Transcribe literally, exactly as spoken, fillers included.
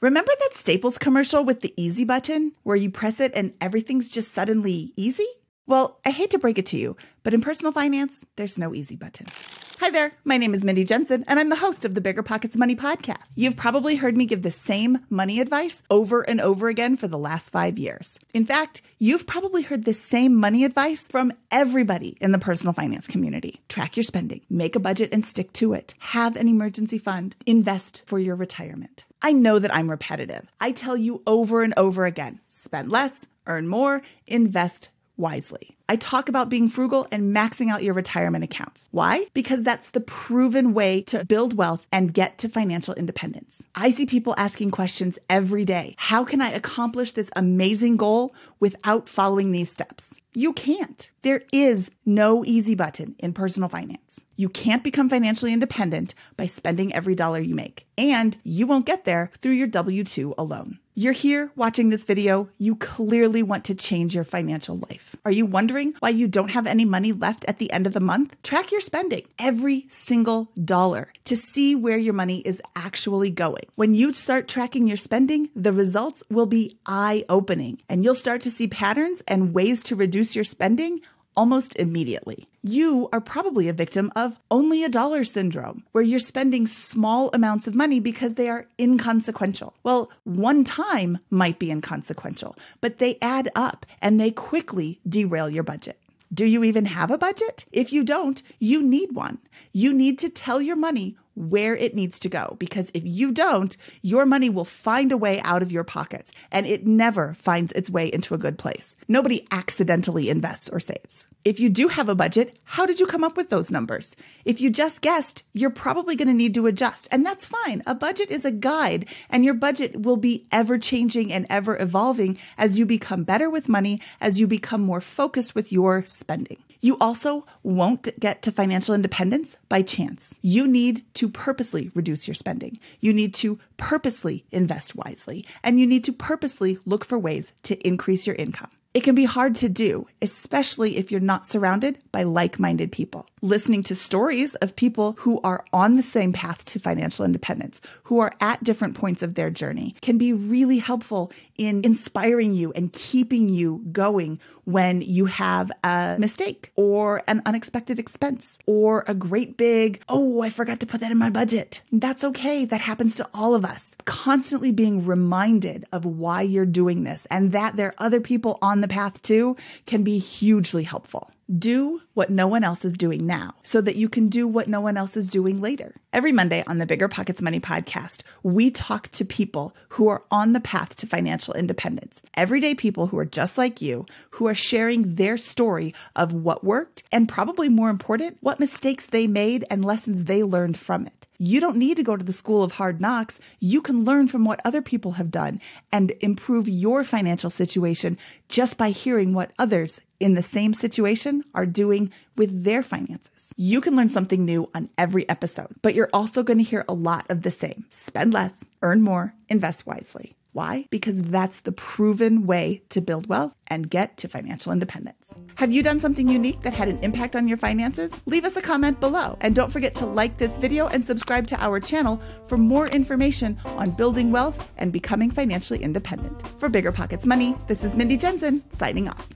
Remember that Staples commercial with the easy button where you press it and everything's just suddenly easy? Well, I hate to break it to you, but in personal finance, there's no easy button. Hi there, my name is Mindy Jensen, and I'm the host of the BiggerPockets Money Podcast. You've probably heard me give the same money advice over and over again for the last five years. In fact, you've probably heard this same money advice from everybody in the personal finance community. Track your spending, make a budget and stick to it, have an emergency fund, invest for your retirement. I know that I'm repetitive. I tell you over and over again, spend less, earn more, invest wisely. I talk about being frugal and maxing out your retirement accounts. Why? Because that's the proven way to build wealth and get to financial independence. I see people asking questions every day. How can I accomplish this amazing goal without following these steps? You can't. There is no easy button in personal finance. You can't become financially independent by spending every dollar you make, and you won't get there through your W two alone. You're here watching this video. You clearly want to change your financial life. Are you wondering why you don't have any money left at the end of the month? Track your spending, every single dollar, to see where your money is actually going. When you start tracking your spending, the results will be eye-opening, and you'll start to see patterns and ways to reduce your spending almost immediately. You are probably a victim of only a dollar syndrome, where you're spending small amounts of money because they are inconsequential. Well, one time might be inconsequential, but they add up and they quickly derail your budget. Do you even have a budget? If you don't, you need one. You need to tell your money where it needs to go, because if you don't, your money will find a way out of your pockets, and it never finds its way into a good place. Nobody accidentally invests or saves. If you do have a budget, how did you come up with those numbers? If you just guessed, you're probably going to need to adjust, and that's fine. A budget is a guide, and your budget will be ever-changing and ever-evolving as you become better with money, as you become more focused with your spending. You also won't get to financial independence by chance. You need to purposely reduce your spending. You need to purposely invest wisely, and you need to purposely look for ways to increase your income. It can be hard to do, especially if you're not surrounded by like-minded people. Listening to stories of people who are on the same path to financial independence, who are at different points of their journey, can be really helpful in inspiring you and keeping you going when you have a mistake or an unexpected expense or a great big, oh, I forgot to put that in my budget. That's okay. That happens to all of us. Constantly being reminded of why you're doing this and that there are other people on the path to can be hugely helpful. Do what no one else is doing now so that you can do what no one else is doing later. Every Monday on the BiggerPockets Money Podcast, we talk to people who are on the path to financial independence, everyday people who are just like you, who are sharing their story of what worked and probably more important, what mistakes they made and lessons they learned from it. You don't need to go to the school of hard knocks. You can learn from what other people have done and improve your financial situation just by hearing what others in the same situation are doing with their finances. You can learn something new on every episode, but you're also going to hear a lot of the same. Spend less, earn more, invest wisely. Why? Because that's the proven way to build wealth and get to financial independence. Have you done something unique that had an impact on your finances? Leave us a comment below. And don't forget to like this video and subscribe to our channel for more information on building wealth and becoming financially independent. For BiggerPockets Money, this is Mindy Jensen signing off.